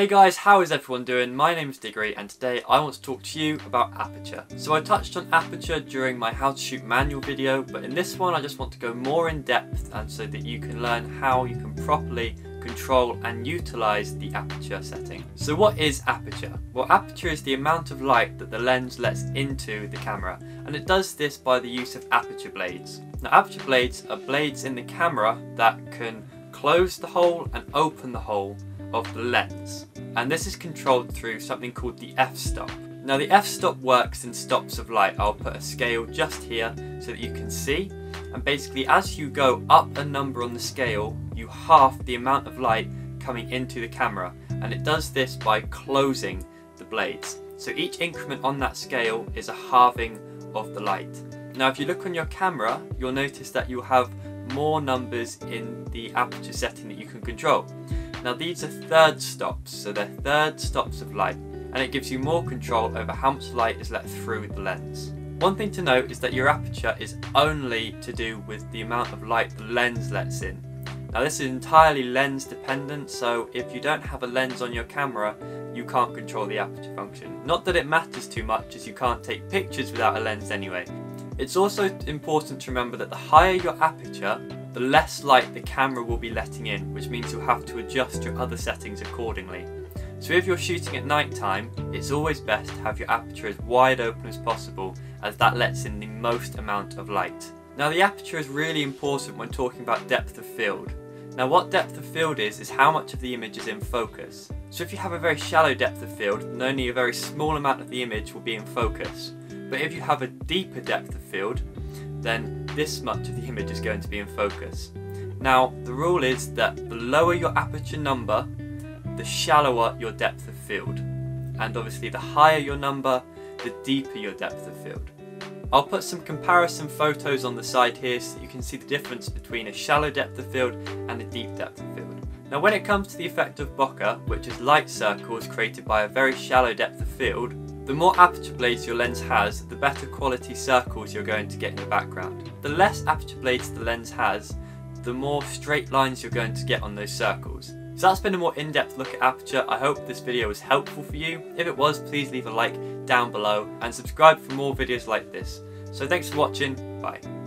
Hey guys, how is everyone doing? My name is Diggory and today I want to talk to you about aperture. So I touched on aperture during my how to shoot manual video, but in this one I just want to go more in depth and so that you can learn how you can properly control and utilize the aperture setting. So what is aperture? Well, aperture is the amount of light that the lens lets into the camera, and it does this by the use of aperture blades. Now, aperture blades are blades in the camera that can close the hole and open the hole of the lens, and this is controlled through something called the f-stop. Now, the f-stop works in stops of light. I'll put a scale just here so that you can see, and basically as you go up a number on the scale you half the amount of light coming into the camera, and it does this by closing the blades. So each increment on that scale is a halving of the light. Now if you look on your camera you'll notice that you'll have more numbers in the aperture setting that you can control. Now these are third stops, so they're third stops of light, and it gives you more control over how much light is let through the lens. One thing to note is that your aperture is only to do with the amount of light the lens lets in. Now this is entirely lens dependent, so if you don't have a lens on your camera you can't control the aperture function. Not that it matters too much, as you can't take pictures without a lens anyway. It's also important to remember that the higher your aperture, the less light the camera will be letting in, which means you'll have to adjust your other settings accordingly. So if you're shooting at night time, it's always best to have your aperture as wide open as possible, as that lets in the most amount of light. Now the aperture is really important when talking about depth of field. Now what depth of field is how much of the image is in focus. So if you have a very shallow depth of field, then only a very small amount of the image will be in focus. But if you have a deeper depth of field, then this much of the image is going to be in focus. Now the rule is that the lower your aperture number, the shallower your depth of field, and obviously the higher your number, the deeper your depth of field. I'll put some comparison photos on the side here so that you can see the difference between a shallow depth of field and a deep depth of field. Now when it comes to the effect of bokeh, which is light circles created by a very shallow depth of field, the more aperture blades your lens has, the better quality circles you're going to get in the background. The less aperture blades the lens has, the more straight lines you're going to get on those circles. So that's been a more in-depth look at aperture. I hope this video was helpful for you. If it was, please leave a like down below and subscribe for more videos like this. So thanks for watching, bye.